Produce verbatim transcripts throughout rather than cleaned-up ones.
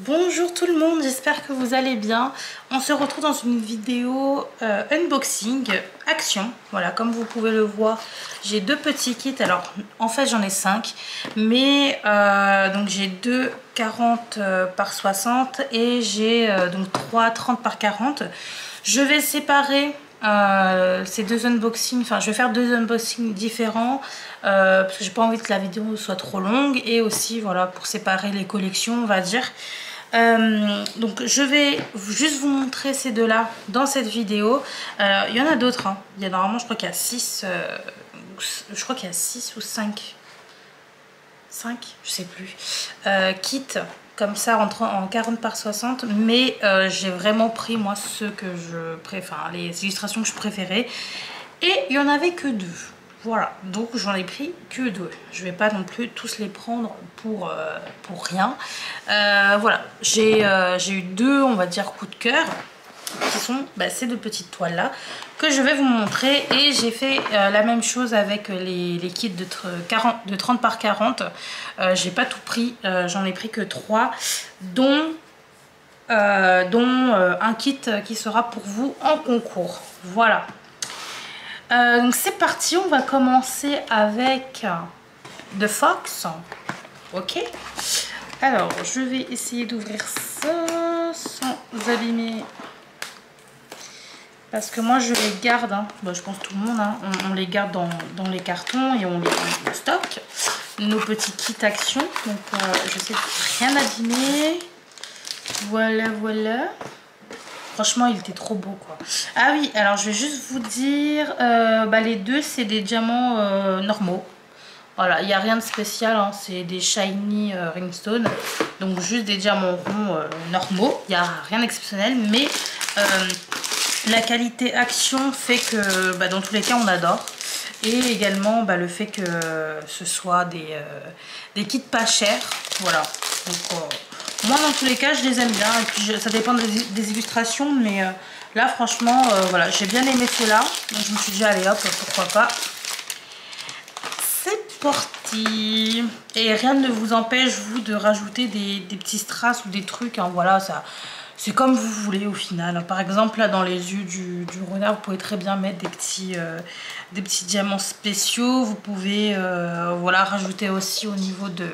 Bonjour tout le monde, j'espère que vous allez bien. On se retrouve dans une vidéo euh, unboxing Action. Voilà, comme vous pouvez le voir, j'ai deux petits kits. Alors en fait j'en ai cinq, mais euh, donc j'ai deux quarante par soixante et j'ai euh, donc trois trente par quarante. Je vais séparer Euh, ces deux unboxings, enfin je vais faire deux unboxings différents euh, parce que j'ai pas envie que la vidéo soit trop longue, et aussi voilà pour séparer les collections on va dire. Euh, donc je vais juste vous montrer ces deux là dans cette vidéo. Euh, il y en a d'autres, hein. Il y a normalement je crois qu'il y a six, euh, je crois qu'il y a six ou cinq, cinq je sais plus, euh, kits comme ça en quarante par soixante, mais euh, j'ai vraiment pris moi ceux que je préfère, les illustrations que je préférais, et il n'y en avait que deux, voilà, donc j'en ai pris que deux, je vais pas non plus tous les prendre pour, euh, pour rien. Euh, voilà, j'ai euh, j'ai eu deux on va dire coups de cœur, qui sont bah, ces deux petites toiles là que je vais vous montrer, et j'ai fait euh, la même chose avec les, les kits de, quarante, de trente par quarante. Euh, j'ai pas tout pris, euh, j'en ai pris que trois, dont, euh, dont euh, un kit qui sera pour vous en concours. Voilà, euh, donc c'est parti, on va commencer avec The Fox. Ok, alors je vais essayer d'ouvrir ça sans abîmer, parce que moi je les garde, hein. Bon, je pense tout le monde, hein. on, on les garde dans, dans les cartons et on les, on les stocke, nos petits kits Action. Donc euh, je sais rien abîmer. Voilà, voilà. Franchement, il était trop beau, quoi. Ah oui, alors je vais juste vous dire, euh, bah, les deux c'est des diamants euh, normaux. Voilà, il n'y a rien de spécial, hein. C'est des shiny euh, rimstone, donc juste des diamants ronds euh, normaux. Il n'y a rien d'exceptionnel, mais euh, la qualité Action fait que bah, dans tous les cas on adore, et également bah, le fait que ce soit des, euh, des kits pas chers. Voilà, donc euh, moi dans tous les cas je les aime bien, et puis je, ça dépend des, des illustrations, mais euh, là franchement euh, voilà, j'ai bien aimé ceux-là, donc je me suis dit allez hop, pourquoi pas, c'est parti. Et rien ne vous empêche vous de rajouter des, des petits strass ou des trucs, hein, voilà, ça c'est comme vous voulez au final. Par exemple là dans les yeux du, du renard, vous pouvez très bien mettre des petits, euh, des petits diamants spéciaux. Vous pouvez euh, voilà, rajouter aussi au niveau de,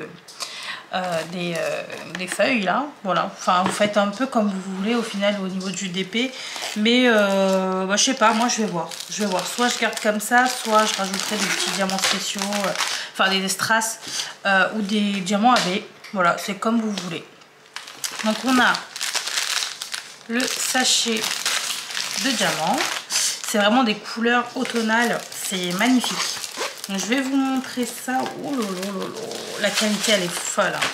euh, des, euh, des feuilles là. Voilà. Enfin vous faites un peu comme vous voulez au final au niveau du D P. Mais euh, bah, je sais pas, moi je vais voir. Je vais voir. Soit je garde comme ça, soit je rajouterai des petits diamants spéciaux, euh, enfin des strass euh, ou des diamants A B. Voilà, c'est comme vous voulez. Donc on a le sachet de diamants, c'est vraiment des couleurs automnales, c'est magnifique. Donc, je vais vous montrer ça. Oh là là là là. La qualité elle est folle, hein.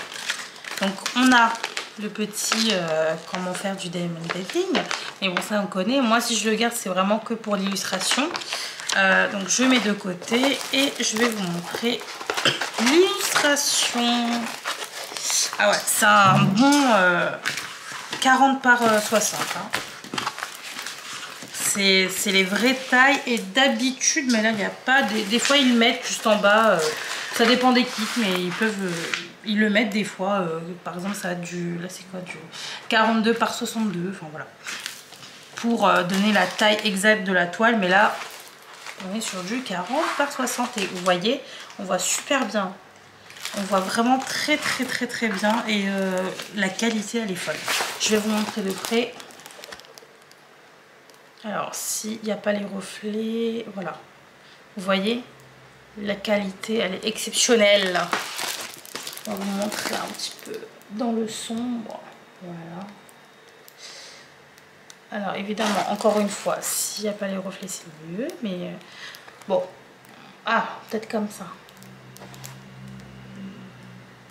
Donc on a le petit euh, comment faire du diamond painting, mais bon ça on connaît. Moi si je le garde c'est vraiment que pour l'illustration, euh, donc je mets de côté et je vais vous montrer l'illustration. Ah ouais, c'est un bon euh, quarante par soixante, hein. C'est les vraies tailles, et d'habitude, mais là il n'y a pas, des, des fois ils le mettent juste en bas, euh, ça dépend des kits, mais ils peuvent, euh, ils le mettent des fois, euh, par exemple ça a du, là c'est quoi, du quarante-deux par soixante-deux, enfin voilà, pour euh, donner la taille exacte de la toile, mais là on est sur du quarante par soixante, et vous voyez, on voit super bien. On voit vraiment très très très très bien, et euh, la qualité elle est folle. Je vais vous montrer de près. Alors s'il n'y a pas les reflets, voilà. Vous voyez, la qualité elle est exceptionnelle. On va vous montrer un petit peu dans le sombre. Voilà. Alors évidemment, encore une fois, s'il n'y a pas les reflets c'est mieux, mais bon. Ah, peut-être comme ça.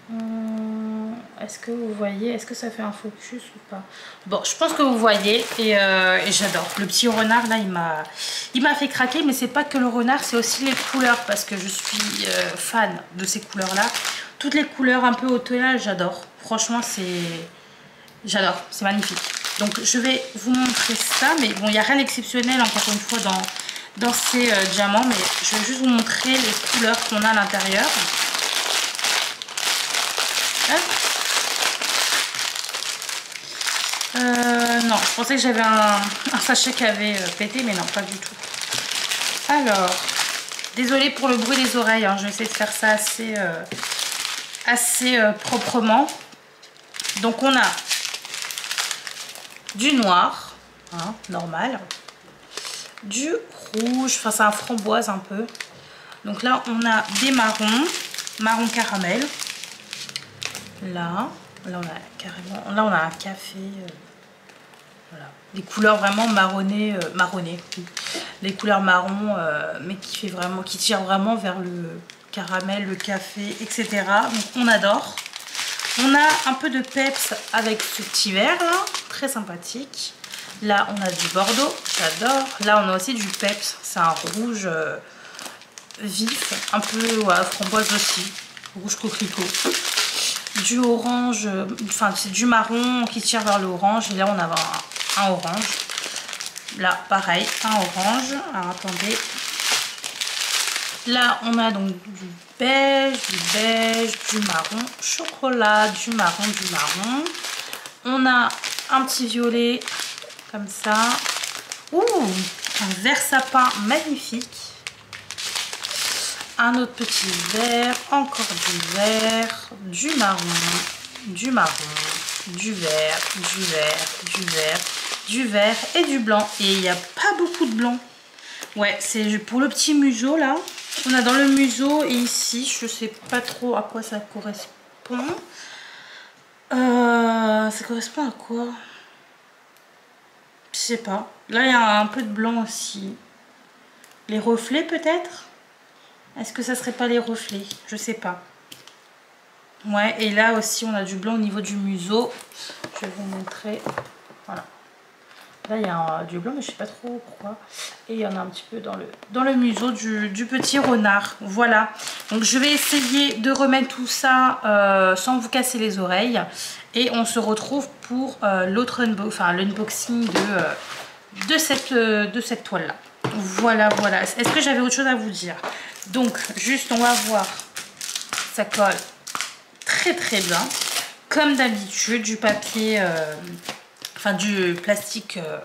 Hum, est-ce que vous voyez, est-ce que ça fait un focus ou pas? Bon, je pense que vous voyez, et, euh, et j'adore. Le petit renard là, il m'a il m'a fait craquer, mais c'est pas que le renard, c'est aussi les couleurs, parce que je suis euh, fan de ces couleurs là. Toutes les couleurs un peu automnales, j'adore. Franchement, c'est j'adore, c'est magnifique. Donc je vais vous montrer ça, mais bon, il n'y a rien d'exceptionnel encore une fois dans dans ces euh, diamants, mais je vais juste vous montrer les couleurs qu'on a à l'intérieur. Euh, non, je pensais que j'avais un, un sachet qui avait pété, mais non, pas du tout. Alors, désolée pour le bruit des oreilles, hein, je vais essayer de faire ça assez, euh, assez euh, proprement. Donc on a du noir, hein, normal, du rouge, enfin c'est un framboise un peu. Donc là on a des marrons, marron caramel. Là, là on a carrément, là on a un café. Euh, voilà, des couleurs vraiment marronnées, euh, marronnées. Les couleurs marron, euh, mais qui fait vraiment, qui tire vraiment vers le caramel, le café, et cetera. Donc on adore. On a un peu de peps avec ce petit verre là, très sympathique. Là on a du bordeaux, j'adore. Là on a aussi du peps, c'est un rouge euh, vif, un peu ouais, framboise aussi, rouge coquelicot. Du orange, enfin c'est du marron qui tire vers l'orange. Et là on a un, un orange. Là pareil, un orange. Alors attendez. Là on a donc du beige, du beige, du marron chocolat, du marron, du marron. On a un petit violet comme ça. Ouh, un vert sapin magnifique. Un autre petit vert, encore du vert, du marron, du marron, du vert, du vert, du vert, du vert et du blanc. Et il n'y a pas beaucoup de blanc. Ouais, c'est pour le petit museau là. On a dans le museau et ici, je sais pas trop à quoi ça correspond. Euh, ça correspond à quoi? Je sais pas. Là, il y a un peu de blanc aussi. Les reflets peut-être? Est-ce que ça serait pas les reflets? Je sais pas. Ouais, et là aussi, on a du blanc au niveau du museau. Je vais vous montrer. Voilà. Là, il y a un, du blanc, mais je sais pas trop pourquoi. Et il y en a un petit peu dans le, dans le museau du, du petit renard. Voilà. Donc, je vais essayer de remettre tout ça euh, sans vous casser les oreilles. Et on se retrouve pour euh, l'autre unbo- enfin, l'unboxing de, euh, de cette, euh, de cette toile-là. Voilà, voilà. Est-ce que j'avais autre chose à vous dire? Donc, juste, on va voir. Ça colle très, très bien. Comme d'habitude, du papier, euh, enfin, du plastique, euh,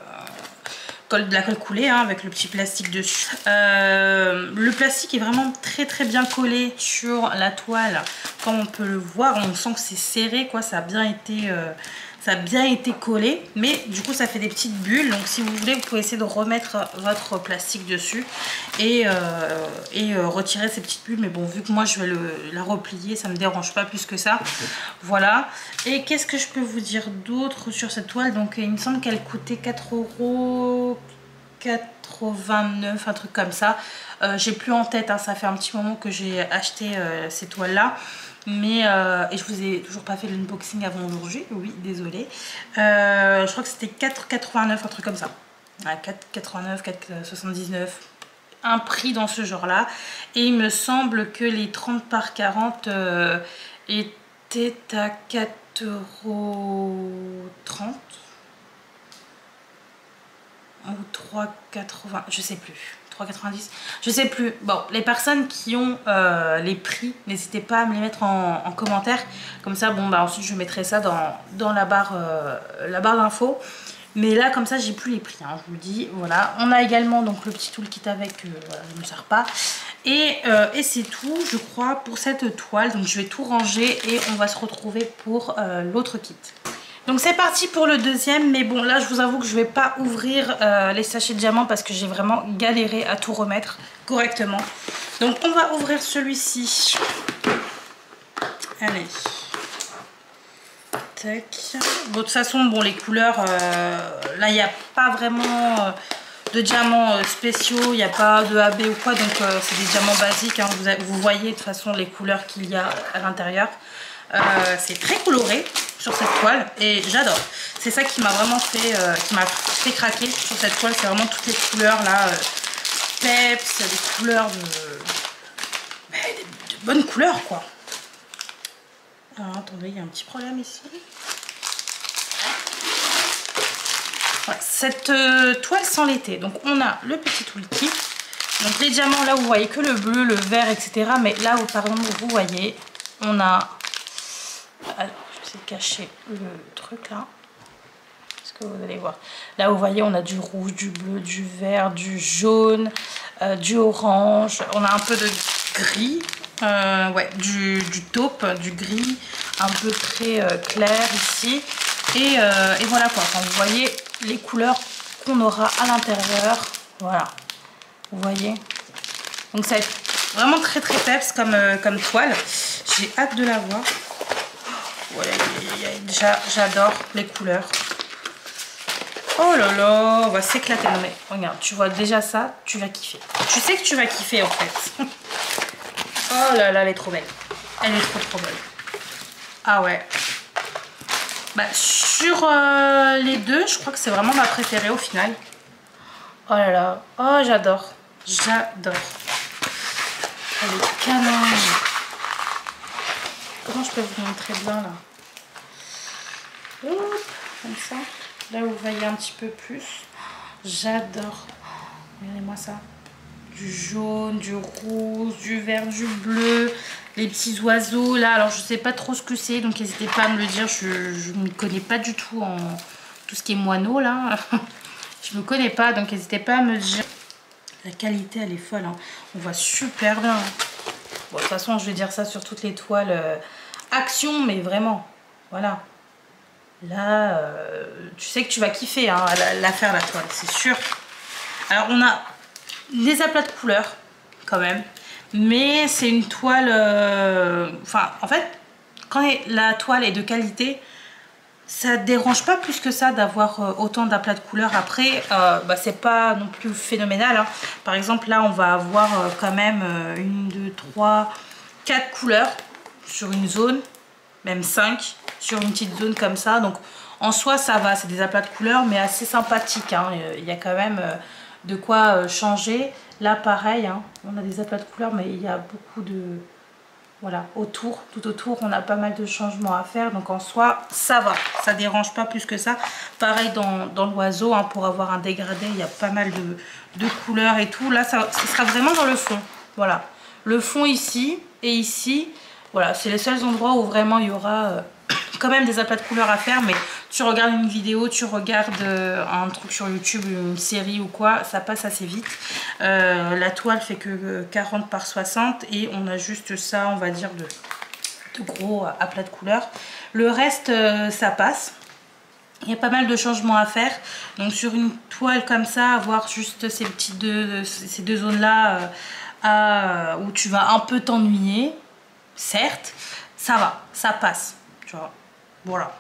colle, de la colle coulée, hein, avec le petit plastique dessus. Euh, le plastique est vraiment très, très bien collé sur la toile. Comme on peut le voir, on sent que c'est serré, quoi. Ça a bien été... Euh, Ça a bien été collé, mais du coup ça fait des petites bulles. Donc si vous voulez, vous pouvez essayer de remettre votre plastique dessus et, euh, et euh, retirer ces petites bulles. Mais bon, vu que moi je vais le, la replier, ça ne me dérange pas plus que ça. Voilà. Et qu'est-ce que je peux vous dire d'autre sur cette toile? Donc il me semble qu'elle coûtait quatre euros quatre-vingt-neuf, un truc comme ça. Euh, j'ai plus en tête, hein, ça fait un petit moment que j'ai acheté euh, ces toiles-là. Mais euh, et je vous ai toujours pas fait l'unboxing avant aujourd'hui, oui, désolé. Euh, je crois que c'était quatre euros quatre-vingt-neuf, un truc comme ça. quatre euros quatre-vingt-neuf, quatre euros soixante-dix-neuf, un prix dans ce genre-là. Et il me semble que les trente par quarante euh, étaient à quatre euros trente. Ou trois euros quatre-vingts, je sais plus. trois euros quatre-vingt-dix, je sais plus. Bon, les personnes qui ont euh, les prix, n'hésitez pas à me les mettre en, en commentaire. Comme ça, bon, bah ensuite je mettrai ça dans, dans la barre, euh, la barre d'infos. Mais là, comme ça, j'ai plus les prix, hein, je vous le dis. Voilà. On a également donc le petit toolkit avec, euh, voilà, je ne me sers pas. Et, euh, et c'est tout, je crois, pour cette toile. Donc je vais tout ranger et on va se retrouver pour euh, l'autre kit. Donc c'est parti pour le deuxième, mais bon là je vous avoue que je vais pas ouvrir euh, les sachets de diamants parce que j'ai vraiment galéré à tout remettre correctement. Donc on va ouvrir celui-ci. Allez. Tac. Bon, de toute façon, bon les couleurs, euh, là il n'y a pas vraiment euh, de diamants euh, spéciaux, il n'y a pas de A B ou quoi, donc euh, c'est des diamants basiques, hein. vous, vous voyez de toute façon les couleurs qu'il y a à l'intérieur. Euh, c'est très coloré sur cette toile et j'adore. C'est ça qui m'a vraiment fait, euh, qui m'a fait craquer sur cette toile. C'est vraiment toutes les couleurs là, euh, peps, des couleurs de, bah, de, de bonnes couleurs quoi. Alors attendez, il y a un petit problème ici. Ouais, cette euh, toile sent l'été. Donc on a le petit toolkit. Donc les diamants là, vous voyez que le bleu, le vert, et cetera. Mais là, par exemple, vous voyez, on a... Alors, je vais cacher le truc là. ce que vous allez voir. Là, vous voyez, on a du rouge, du bleu, du vert, du jaune, euh, du orange. On a un peu de gris, euh, ouais, du, du taupe, du gris, un peu très euh, clair ici. Et, euh, et voilà quoi. Enfin, vous voyez les couleurs qu'on aura à l'intérieur. Voilà. Vous voyez. Donc ça va être vraiment très très peps comme, euh, comme toile. J'ai hâte de la voir. Voilà, j'adore les couleurs. Oh là là, on va s'éclater. Non mais regarde, tu vois déjà ça, tu vas kiffer. Tu sais que tu vas kiffer en fait. Oh là là, elle est trop belle. Elle est trop trop belle. Ah ouais. Bah sur euh, les deux, je crois que c'est vraiment ma préférée au final. Oh là là, oh j'adore. J'adore. Elle est canon. Comment je peux vous montrer bien là? Oups, comme ça. Là vous voyez un petit peu plus. J'adore. Regardez-moi ça. Du jaune, du rouge, du vert, du bleu. Les petits oiseaux là. Alors je sais pas trop ce que c'est, donc n'hésitez pas à me le dire. Je ne me connais pas du tout en tout ce qui est moineau là. Je me connais pas, donc n'hésitez pas à me le dire. La qualité elle est folle, hein. On voit super bien. Bon, de toute façon je vais dire ça sur toutes les toiles euh, Action, mais vraiment, voilà. Là, euh, tu sais que tu vas kiffer hein, la, la faire la toile, c'est sûr. Alors on a des aplats de couleurs quand même, mais c'est une toile, euh, enfin en fait, quand la toile est de qualité, ça dérange pas plus que ça d'avoir autant d'aplats de couleurs. Après, euh, bah, c'est pas non plus phénoménal. Hein. Par exemple, là, on va avoir euh, quand même euh, une, deux, trois, quatre couleurs sur une zone, même cinq sur une petite zone comme ça. Donc, en soi, ça va. C'est des aplats de couleurs, mais assez sympathiques. Hein. Il y a quand même euh, de quoi euh, changer. Là, pareil, hein, on a des aplats de couleurs, mais il y a beaucoup de... Voilà, autour, tout autour, on a pas mal de changements à faire. Donc en soi, ça va. Ça dérange pas plus que ça. Pareil dans, dans l'oiseau, hein, pour avoir un dégradé, il y a pas mal de, de couleurs et tout. Là, ça, ça sera vraiment dans le fond. Voilà. Le fond ici et ici. Voilà, c'est les seuls endroits où vraiment il y aura euh, quand même des aplats de couleurs à faire. Mais tu regardes une vidéo, tu regardes euh, un truc sur YouTube, une série ou quoi, ça passe assez vite. Euh, la toile fait que quarante par soixante et on a juste ça, on va dire, de, de gros aplats de couleurs. Le reste, euh, ça passe. Il y a pas mal de changements à faire. Donc sur une toile comme ça, avoir juste ces petites deux, ces deux zones-là euh, où tu vas un peu t'ennuyer, certes, ça va, ça passe, tu vois, voilà.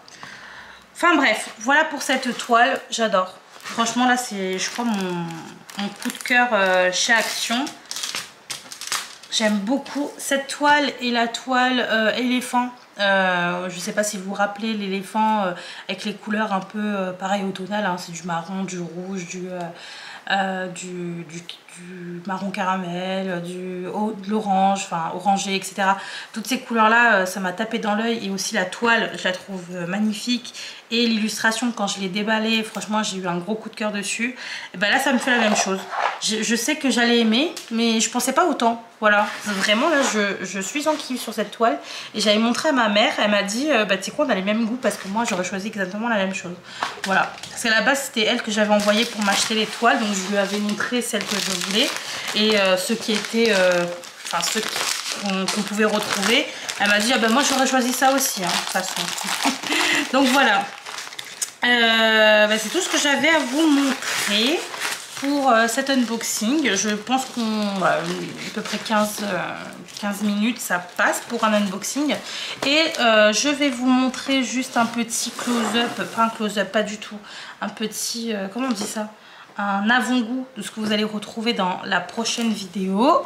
Enfin bref, voilà pour cette toile, j'adore. Franchement là c'est, je crois, mon, mon coup de cœur euh, chez Action. J'aime beaucoup cette toile et la toile euh, éléphant. Euh, je ne sais pas si vous vous rappelez l'éléphant euh, avec les couleurs un peu euh, pareil automnales, hein, c'est du marron, du rouge, du, euh, euh, du, du, du marron caramel, du, oh, de l'orange, enfin orangé, et cetera. Toutes ces couleurs là, euh, ça m'a tapé dans l'œil, et aussi la toile, je la trouve euh, magnifique, et l'illustration quand je l'ai déballée, franchement j'ai eu un gros coup de cœur dessus. Et ben là ça me fait la même chose. Je, je sais que j'allais aimer, mais je pensais pas autant. Voilà, vraiment là je, je suis en kiff sur cette toile, et j'avais montré à ma mère, elle m'a dit euh, bah tu sais quoi, on a les mêmes goûts, parce que moi j'aurais choisi exactement la même chose. Voilà, parce qu'à la base c'était elle que j'avais envoyée pour m'acheter les toiles, donc je lui avais montré celle que je voulais et euh, ceux qui étaient, euh, enfin ceux qu'on qu'on pouvait retrouver. Elle m'a dit ah ben moi j'aurais choisi ça aussi, hein, de toute façon. Donc voilà, euh, bah, c'est tout ce que j'avais à vous montrer pour cet unboxing. Je pense qu'on voilà, à peu près quinze, quinze minutes ça passe pour un unboxing, et euh, je vais vous montrer juste un petit close-up, pas un close-up pas du tout, un petit euh, comment on dit ça, un avant-goût de ce que vous allez retrouver dans la prochaine vidéo.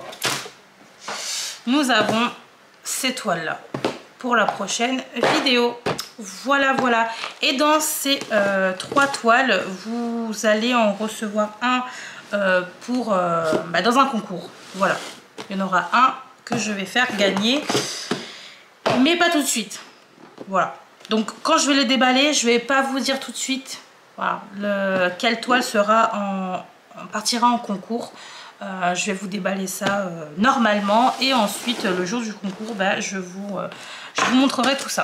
Nous avons ces toiles là pour la prochaine vidéo. Voilà, voilà. Et dans ces euh, trois toiles, vous allez en recevoir un euh, pour, euh, bah, dans un concours. Voilà. Il y en aura un que je vais faire gagner, mais pas tout de suite. Voilà. Donc, quand je vais les déballer, je ne vais pas vous dire tout de suite voilà, le, quelle toile sera en, partira en concours. Euh, je vais vous déballer ça euh, normalement. Et ensuite, le jour du concours, bah, je, vous, euh, je vous montrerai tout ça.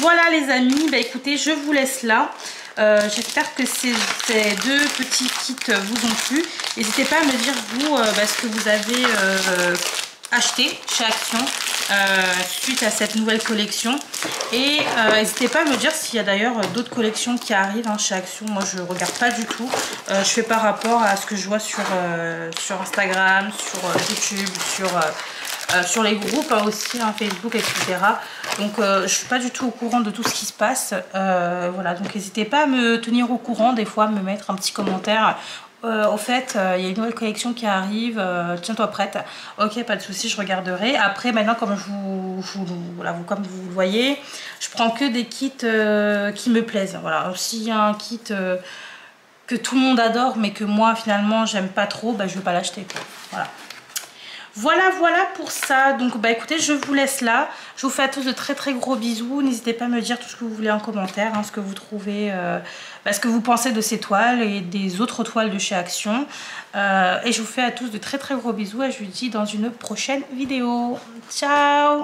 Voilà les amis, bah écoutez, je vous laisse là. Euh, J'espère que ces, ces deux petits kits vous ont plu. N'hésitez pas à me dire vous euh, bah, ce que vous avez euh, acheté chez Action euh, suite à cette nouvelle collection. Et euh, n'hésitez pas à me dire s'il y a d'ailleurs d'autres collections qui arrivent hein, chez Action. Moi je ne regarde pas du tout. Euh, je fais par rapport à ce que je vois sur, euh, sur Instagram, sur YouTube, sur... Euh, Euh, sur les groupes hein, aussi, hein, Facebook, et cetera. Donc euh, je ne suis pas du tout au courant de tout ce qui se passe. Euh, voilà, donc n'hésitez pas à me tenir au courant, des fois à me mettre un petit commentaire. Euh, au fait, il euh, y a une nouvelle collection qui arrive, euh, tiens-toi prête. Ok, pas de souci, je regarderai. Après, maintenant, comme, je vous, je vous, voilà, vous, comme vous le voyez, je prends que des kits euh, qui me plaisent. Voilà, s'il y a un kit euh, que tout le monde adore, mais que moi, finalement, j'aime pas trop, bah, je ne vais pas l'acheter. Voilà. Voilà, voilà pour ça. Donc, bah écoutez, je vous laisse là. Je vous fais à tous de très très gros bisous. N'hésitez pas à me dire tout ce que vous voulez en commentaire, hein, ce que vous trouvez, euh, bah, ce que vous pensez de ces toiles et des autres toiles de chez Action. Euh, et je vous fais à tous de très très gros bisous et je vous dis dans une prochaine vidéo. Ciao!